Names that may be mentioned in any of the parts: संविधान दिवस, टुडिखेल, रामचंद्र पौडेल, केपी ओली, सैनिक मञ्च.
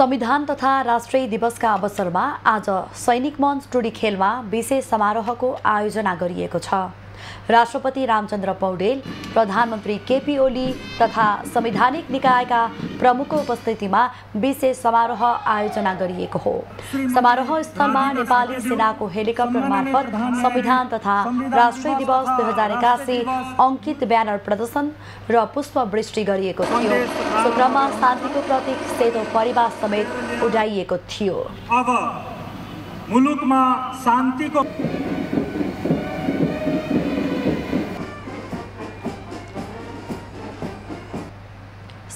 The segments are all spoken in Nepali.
संविधान तथा राष्ट्रिय दिवसका अवसरमा आज सैनिक मञ्च टुडिखेलमा विशेष समारोहको आयोजना गरिएको छ। राष्ट्रपति रामचंद्र पौडेल, प्रधानमंत्री केपी ओली तथा संवैधानिक निकायका प्रमुखको उपस्थितिमा विशेष समारोह आयोजना गरिएको हो। समारोह स्थलमा नेपाली सेनाको हेलिकप्टर मार्फत संविधान तथा राष्ट्रिय दिवस 2081 अंकित ब्यानर प्रदर्शन र पुष्पवृष्टि गरिएको थियो। सो क्रममा शान्तिको प्रतीक सेतो परेवा समेत उडाइएको थियो। अब मुलुकमा शान्तिको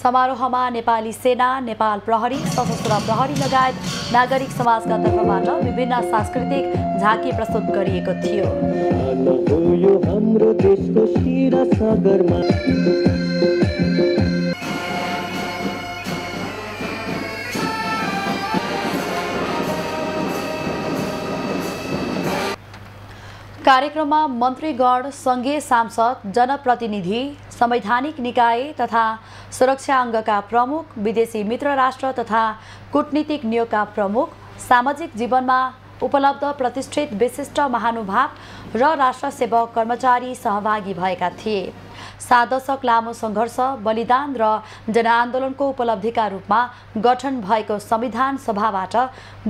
समारोहमा नेपाली सेना, नेपाल प्रहरी, सशस्त्र प्रहरी लगायत नागरिक समाजका तर्फबाट विभिन्न सांस्कृतिक झाँकी प्रस्तुत गरिएको थियो। कार्यक्रममा मन्त्रीगण, संघीय सांसद, जनप्रतिनिधि, संवैधानिक निकाय तथा सुरक्षा अङ्गका प्रमुख, विदेशी मित्र राष्ट्र तथा कूटनीतिक नियोगका प्रमुख, सामाजिक जीवनमा उपलब्ध प्रतिष्ठित विशिष्ट महानुभाव र राष्ट्रसेवक कर्मचारी सहभागी भएका थिए। 7 दशक लामो संघर्ष, बलिदान र जनआन्दोलनको उपलब्धिका रूपमा गठन भएको संविधान सभाबाट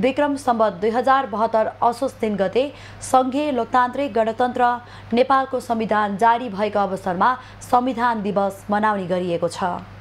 विक्रम सम्वत 2072 असोज 3 गते संघीय लोकतान्त्रिक गणतन्त्र नेपालको संविधान जारी भएको अवसरमा संविधान दिवस मनाउने गरिएको छ।